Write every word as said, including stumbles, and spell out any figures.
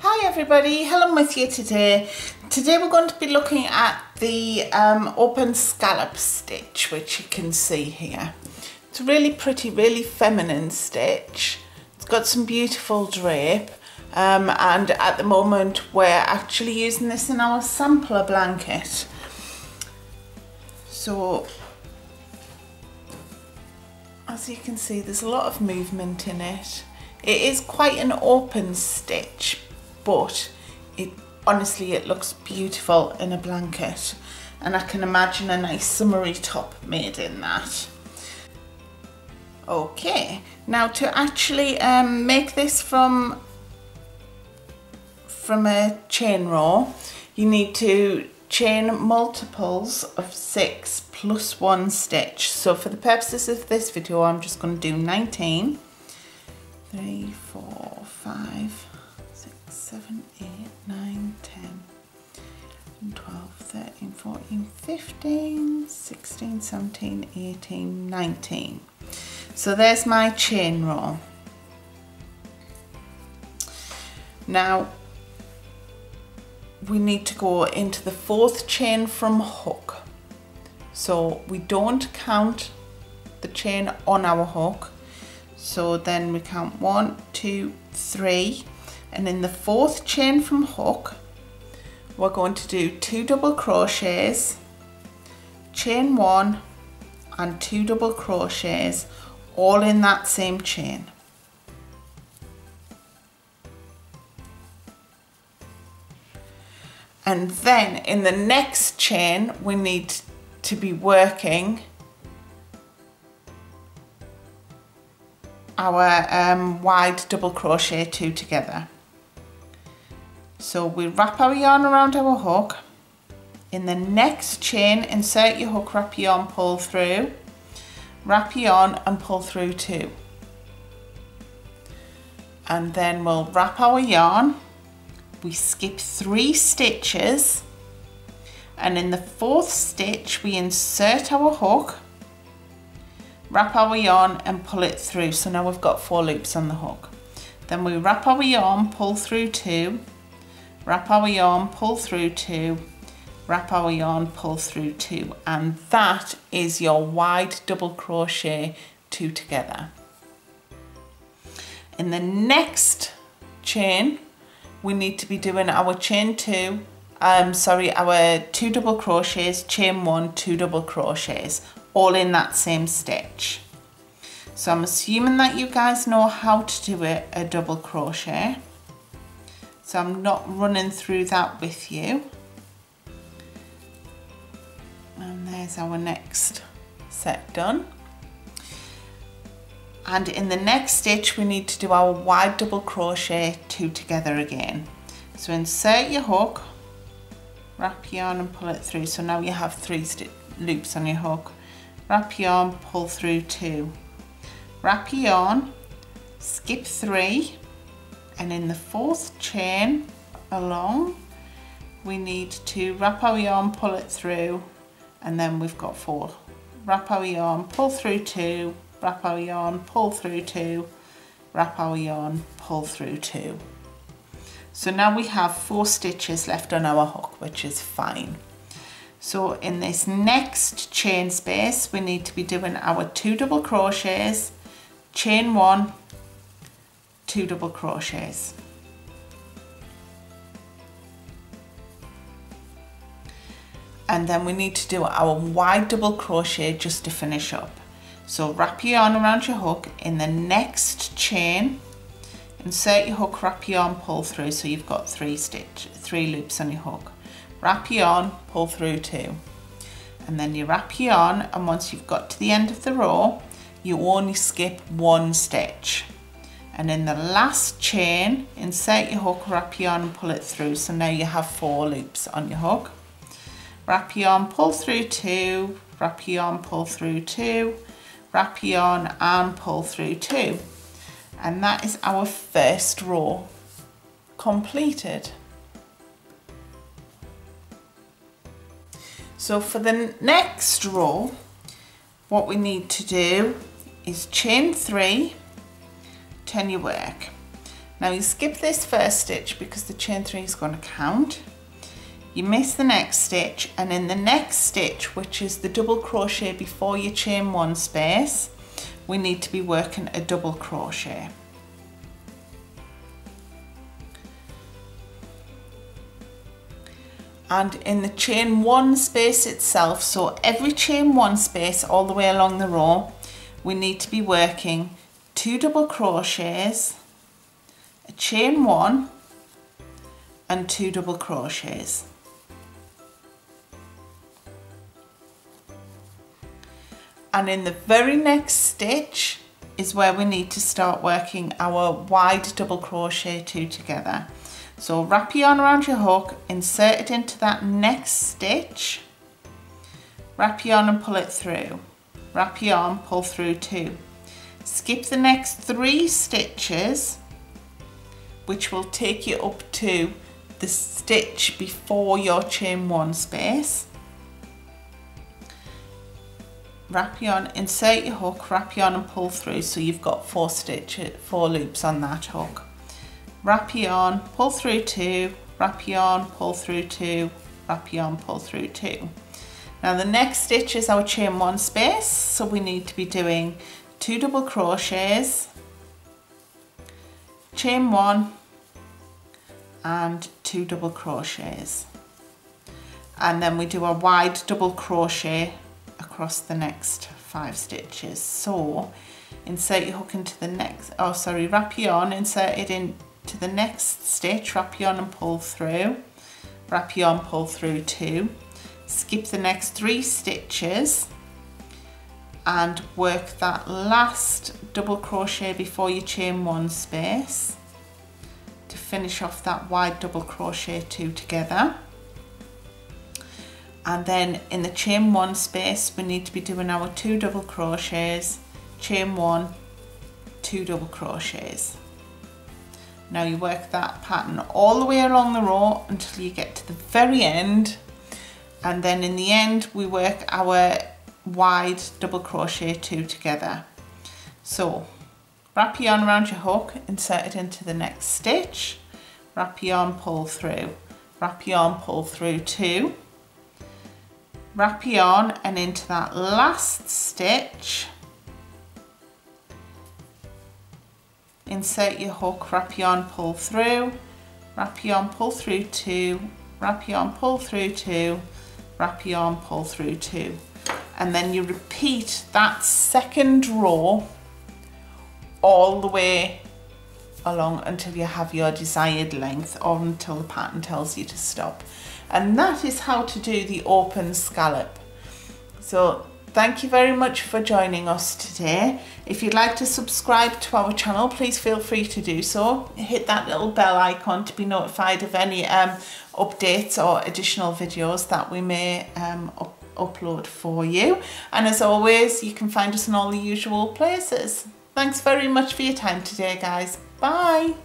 Hi everybody, Helen with you today. Today we're going to be looking at the um, open scallop stitch, which you can see here. It's a really pretty, really feminine stitch. It's got some beautiful drape um, and at the moment we're actually using this in our sampler blanket. So as you can see, there's a lot of movement in it. It is quite an open stitch, but it honestly it looks beautiful in a blanket, and I can imagine a nice summery top made in that. Okay, now to actually um, make this from from a chain row, you need to chain multiples of six plus one stitch. So for the purposes of this video, I'm just going to do nineteen. Three, four, five, six, seven, eight, nine, ten, twelve, thirteen, fourteen, fifteen, sixteen, seventeen, eighteen, nineteen. So there's my chain roll. Now we need to go into the fourth chain from hook. So we don't count the chain on our hook. So then we count one, two, three, and in the fourth chain from hook, we're going to do two double crochets, chain one, and two double crochets, all in that same chain. And then in the next chain, we need to be working our um, wide double crochet two together. So we wrap our yarn around our hook. In the next chain, insert your hook, wrap your yarn, pull through, wrap your yarn and pull through two. And then we'll wrap our yarn, we skip three stitches, and in the fourth stitch we insert our hook, wrap our yarn and pull it through. So now we've got four loops on the hook. Then we wrap our yarn, pull through two, wrap our yarn, pull through two, wrap our yarn, pull through two, and that is your wide double crochet two together. In the next chain we need to be doing our chain two, um, sorry, our two double crochets, chain one, two double crochets, all in that same stitch. So I'm assuming that you guys know how to do a, a double crochet, so I'm not running through that with you. And there's our next set done. And in the next stitch we need to do our wide double crochet two together again. So insert your hook, wrap yarn and pull it through. So now you have three loops on your hook. Wrap yarn, pull through two, wrap yarn, skip three, and in the fourth chain along we need to wrap our yarn, pull it through, and then we've got four. Wrap our yarn, pull through two, wrap our yarn, pull through two, wrap our yarn, pull through two. So now we have four stitches left on our hook, which is fine. So in this next chain space we need to be doing our two double crochets, chain one, two double crochets. And then we need to do our wide double crochet just to finish up. So wrap your yarn around your hook, in the next chain insert your hook, wrap your yarn, pull through, so you've got three stitch, three loops on your hook. Wrap yarn, pull through two, and then you wrap yarn, and once you've got to the end of the row you only skip one stitch, and in the last chain insert your hook, wrap yarn and pull it through. So now you have four loops on your hook. Wrap yarn, pull through two, wrap yarn, pull through two, wrap yarn and pull through two, and that is our first row completed. So for the next row, what we need to do is chain three, turn your work, Now you skip this first stitch because the chain three is going to count. You miss the next stitch, and in the next stitch, which is the double crochet before your chain one space, we need to be working a double crochet. And in the chain one space itself, so every chain one space all the way along the row, we need to be working two double crochets, a chain one and two double crochets. And in the very next stitch is where we need to start working our wide double crochet two together. So wrap your yarn around your hook, insert it into that next stitch, wrap your yarn and pull it through, wrap your yarn, pull through two. Skip the next three stitches, which will take you up to the stitch before your chain one space. Wrap your yarn, insert your hook, wrap your yarn and pull through, so you've got four stitches, four loops on that hook. Wrap your yarn, pull through two, wrap your yarn, pull through two, wrap your yarn, pull through two. Now the next stitch is our chain one space, so we need to be doing two double crochets, chain one and two double crochets, and then we do a wide double crochet across the next five stitches. So insert your hook into the next, oh sorry, wrap your yarn, insert it in to the next stitch, wrap yarn and pull through, wrap yarn, pull through two, skip the next three stitches and work that last double crochet before you chain one space to finish off that wide double crochet two together. And then in the chain one space we need to be doing our two double crochets, chain one, two double crochets. Now you work that pattern all the way along the row until you get to the very end, and then in the end we work our wide double crochet two together. So wrap your yarn around your hook, insert it into the next stitch, wrap your yarn, pull through, wrap your yarn, pull through two, wrap your yarn and into that last stitch, insert your hook, wrap yarn, pull through, wrap yarn, pull through two, wrap yarn, pull through two, wrap yarn, pull through two. And then you repeat that second row all the way along until you have your desired length or until the pattern tells you to stop. And that is how to do the open scallop. So thank you very much for joining us today. If you'd like to subscribe to our channel, please feel free to do so. Hit that little bell icon to be notified of any um, updates or additional videos that we may um, up upload for you. And as always, you can find us in all the usual places. Thanks very much for your time today, guys. Bye.